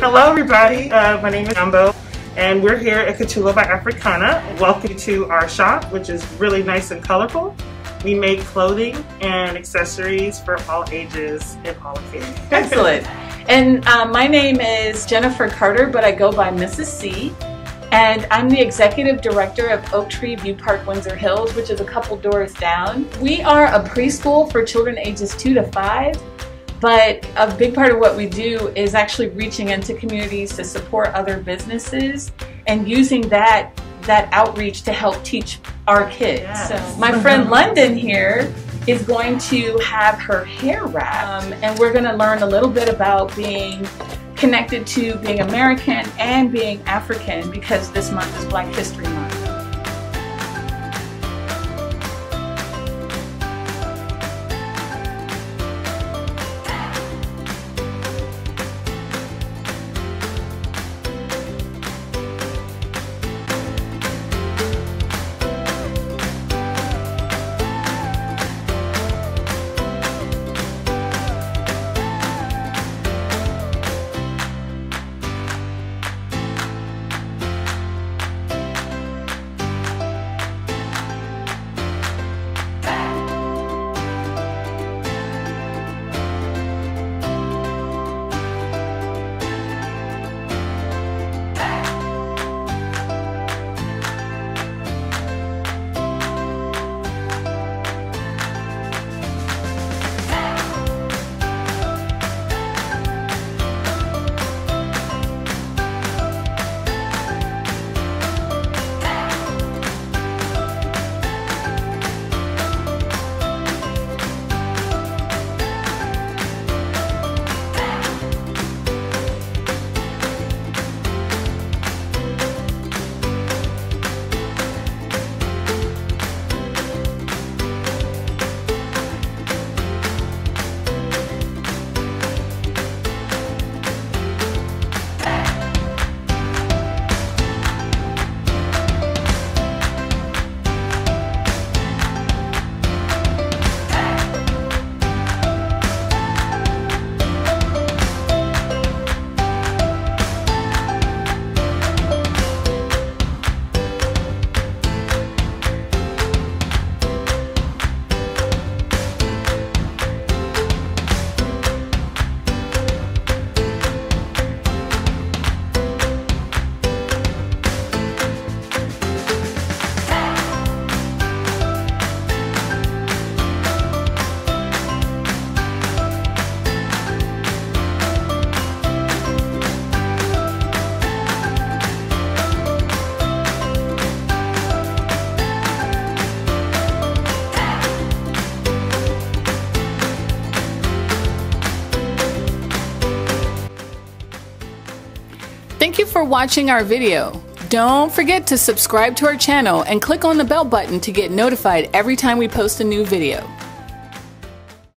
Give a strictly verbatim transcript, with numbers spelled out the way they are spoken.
Hello everybody, uh, my name is Nyambo and we're here at Kutula by Africana. Welcome to our shop, which is really nice and colorful. We make clothing and accessories for all ages and all occasions. Excellent. And uh, my name is Jennifer Carter, but I go by Missus C. And I'm the executive director of Oak Tree View Park Windsor Hills, which is a couple doors down. We are a preschool for children ages two to five, but a big part of what we do is actually reaching into communities to support other businesses and using that that outreach to help teach our kids. Yes. So my friend London here is going to have her hair wrapped, um, and we're going to learn a little bit about being connected to being American and being African, because this month is Black History Month. Thank you for watching our video. Don't forget to subscribe to our channel and click on the bell button to get notified every time we post a new video.